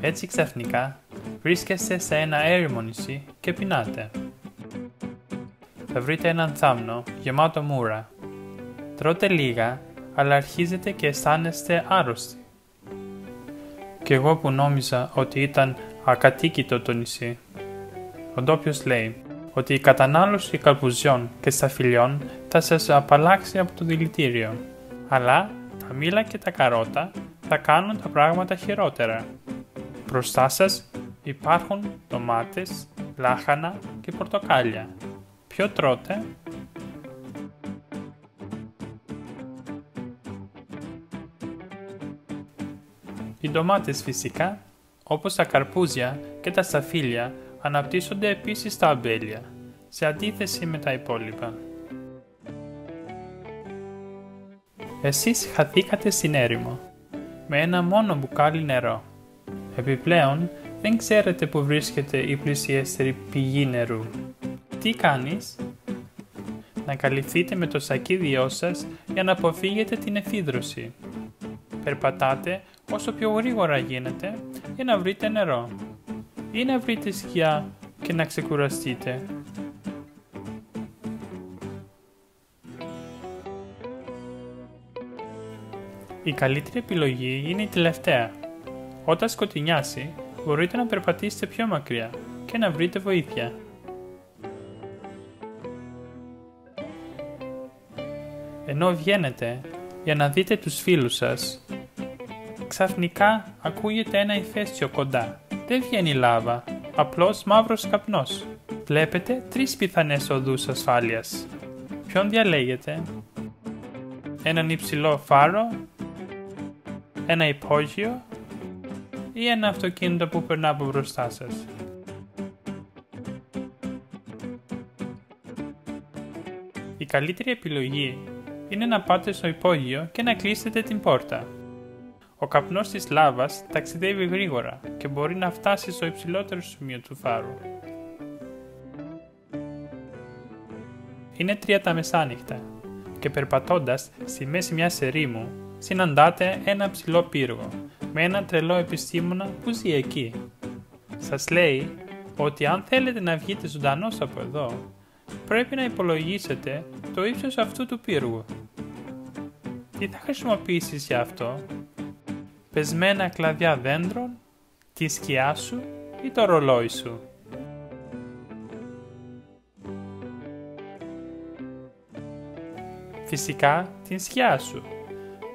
Έτσι ξαφνικά βρίσκεστε σε ένα έρημο νησί και πεινάτε. Θα βρείτε έναν θάμνο γεμάτο μούρα. Τρώτε λίγα, αλλά αρχίζετε και αισθάνεστε άρρωστοι. Κι εγώ που νόμιζα ότι ήταν ακατοίκητο το νησί. Ο ντόπιος λέει ότι η κατανάλωση καρπουζιών και σταφυλιών θα σας απαλλάξει από το δηλητήριο, αλλά τα μήλα και τα καρότα θα κάνουν τα πράγματα χειρότερα. Μπροστά σας υπάρχουν ντομάτες, λάχανα και πορτοκάλια. Ποιο τρώτε? Οι ντομάτες φυσικά, όπως τα καρπούζια και τα σταφύλια, αναπτύσσονται επίσης στα αμπέλια, σε αντίθεση με τα υπόλοιπα. Εσείς χαθήκατε στην έρημο, με ένα μόνο μπουκάλι νερό. Επιπλέον, δεν ξέρετε που βρίσκεται η πλησιέστερη πηγή νερού. Τι κάνεις? Να καλυφθείτε με το σακίδιό σας για να αποφύγετε την εφίδρωση. Περπατάτε όσο πιο γρήγορα γίνεται για να βρείτε νερό ή να βρείτε σκιά και να ξεκουραστείτε. Η καλύτερη επιλογή είναι η τελευταία. Όταν σκοτεινιάσει, μπορείτε να περπατήσετε πιο μακριά και να βρείτε βοήθεια. Ενώ βγαίνετε για να δείτε τους φίλους σας, ξαφνικά ακούγεται ένα ηφαίστειο κοντά. Δεν βγαίνει λάβα, απλώς μαύρος καπνός. Βλέπετε 3 πιθανές οδούς ασφάλειας. Ποιον διαλέγετε? Έναν υψηλό φάρο, ένα υπόγειο ή ένα αυτοκίνητο που περνά από μπροστά σας. Η καλύτερη επιλογή είναι να πάτε στο υπόγειο και να κλείσετε την πόρτα. Ο καπνός της λάβας ταξιδεύει γρήγορα και μπορεί να φτάσει στο υψηλότερο σημείο του φάρου. Είναι 3 τα μεσάνυχτα και περπατώντας στη μέση μιας ερήμου συναντάτε ένα ψηλό πύργο με έναν τρελό επιστήμονα που ζει εκεί. Σας λέει ότι αν θέλετε να βγείτε ζωντανός από εδώ, πρέπει να υπολογίσετε το ύψος αυτού του πύργου. Τι θα χρησιμοποιήσεις για αυτό? Πεσμένα κλαδιά δέντρων, τη σκιά σου ή το ρολόι σου? Φυσικά την σκιά σου,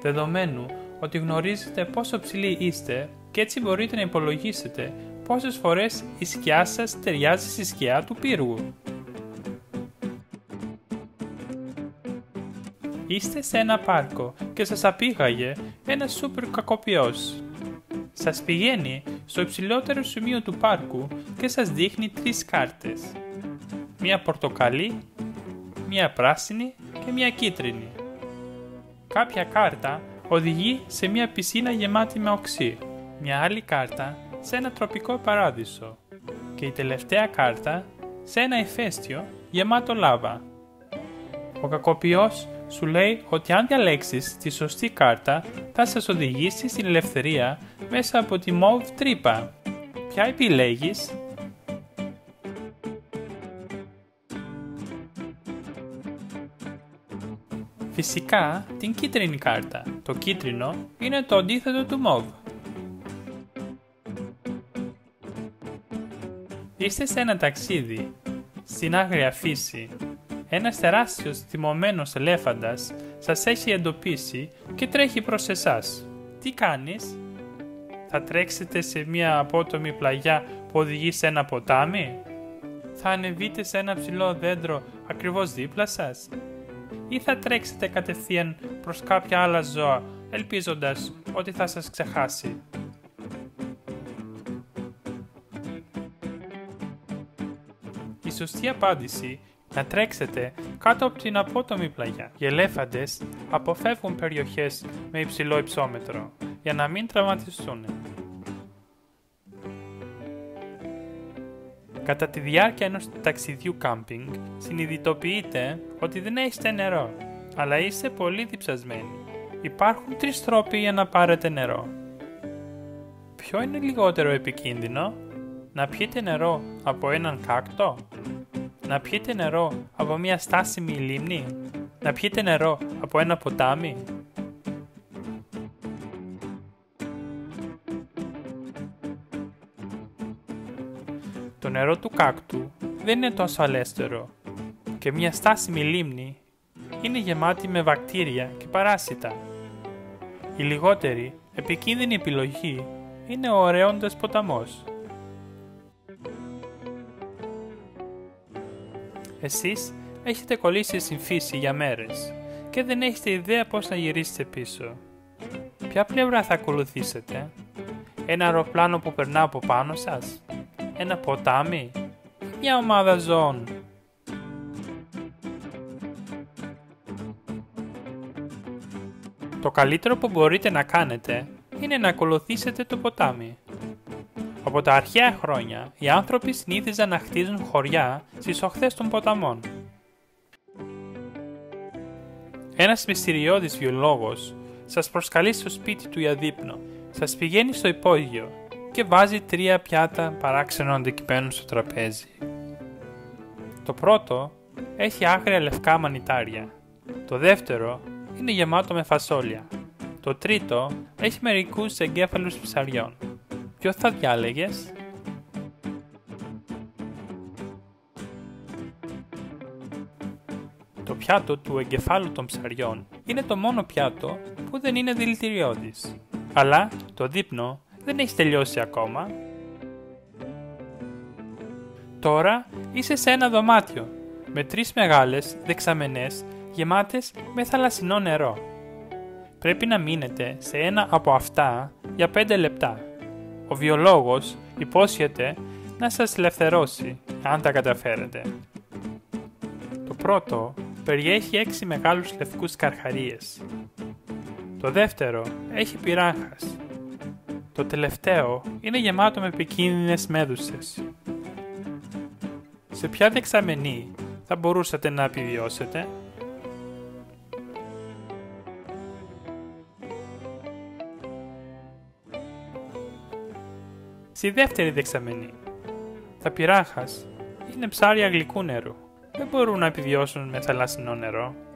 δεδομένου ότι γνωρίζετε πόσο ψηλοί είστε και έτσι μπορείτε να υπολογίσετε πόσες φορές η σκιά σας ταιριάζει στη σκιά του πύργου. Είστε σε ένα πάρκο και σας απήγαγε ένας σούπερ κακοποιός. Σας πηγαίνει στο υψηλότερο σημείο του πάρκου και σας δείχνει 3 κάρτες. Μία πορτοκαλί, μία πράσινη και μία κίτρινη. Κάποια κάρτα οδηγεί σε μία πισίνα γεμάτη με οξύ, μια άλλη κάρτα σε ένα τροπικό παράδεισο και η τελευταία κάρτα σε ένα ηφαίστειο γεμάτο λάβα. Ο κακοποιός σου λέει ότι αν διαλέξεις τη σωστή κάρτα θα σας οδηγήσει στην ελευθερία μέσα από τη μοβ τρύπα. Ποια επιλέγεις? Φυσικά την κίτρινη κάρτα. Το κίτρινο είναι το αντίθετο του μοβ. Είστε σε ένα ταξίδι, στην άγρια φύση. Ένας τεράστιος θυμωμένος ελέφαντας σας έχει εντοπίσει και τρέχει προς εσάς. Τι κάνεις? Θα τρέξετε σε μια απότομη πλαγιά που οδηγεί σε ένα ποτάμι? Θα ανεβείτε σε ένα ψηλό δέντρο ακριβώς δίπλα σας? Ή θα τρέξετε κατευθείαν προς κάποια άλλα ζώα, ελπίζοντας ότι θα σας ξεχάσει? Η σωστή απάντηση: να τρέξετε κάτω από την απότομη πλαγιά. Οι ελέφαντες αποφεύγουν περιοχές με υψηλό υψόμετρο για να μην τραυματιστούν. Κατά τη διάρκεια ενός ταξιδιού κάμπινγκ συνειδητοποιείτε ότι δεν έχετε νερό, αλλά είστε πολύ διψασμένοι. Υπάρχουν 3 τρόποι για να πάρετε νερό. Ποιο είναι λιγότερο επικίνδυνο, να πιείτε νερό από έναν κάκτο, να πιείτε νερό από μια στάσιμη λίμνη, να πιείτε νερό από ένα ποτάμι? Το νερό του κάκτου δεν είναι τόσο αλέστερο και μια στάσιμη λίμνη είναι γεμάτη με βακτήρια και παράσιτα. Η λιγότερη επικίνδυνη επιλογή είναι ο ωραίοντας ποταμός. Εσείς έχετε κολλήσει στην φύση για μέρες και δεν έχετε ιδέα πώς να γυρίσετε πίσω. Ποια πλευρά θα ακολουθήσετε? Ένα αεροπλάνο που περνά από πάνω σας? Ένα ποτάμι? Μια ομάδα ζώων? Το καλύτερο που μπορείτε να κάνετε είναι να ακολουθήσετε το ποτάμι. Από τα αρχαία χρόνια, οι άνθρωποι συνήθιζαν να χτίζουν χωριά στις οχθές των ποταμών. Ένας μυστηριώδης βιολόγος σας προσκαλεί στο σπίτι του για δείπνο, σας πηγαίνει στο υπόγειο και βάζει 3 πιάτα παράξενων αντικειμένων στο τραπέζι. Το πρώτο έχει άγρια λευκά μανιτάρια, το δεύτερο είναι γεμάτο με φασόλια, το τρίτο έχει μερικούς εγκέφαλους ψαριών. Ποιο θα διάλεγες? Το πιάτο του εγκεφάλου των ψαριών είναι το μόνο πιάτο που δεν είναι δηλητηριώδης. Αλλά το δείπνο δεν έχει τελειώσει ακόμα. Τώρα είσαι σε ένα δωμάτιο με 3 μεγάλες δεξαμενές γεμάτες με θαλασσινό νερό. Πρέπει να μείνετε σε ένα από αυτά για 5 λεπτά. Ο βιολόγος υπόσχεται να σας ελευθερώσει, αν τα καταφέρετε. Το πρώτο περιέχει 6 μεγάλους λευκούς καρχαρίες. Το δεύτερο έχει πυράγχας. Το τελευταίο είναι γεμάτο με επικίνδυνες μέδουσες. Σε ποια δεξαμενή θα μπορούσατε να επιβιώσετε? Στη δεύτερη δεξαμενή. Τα πυράγχας είναι ψάρια γλυκού νερού. Δεν μπορούν να επιβιώσουν με θαλάσσινο νερό.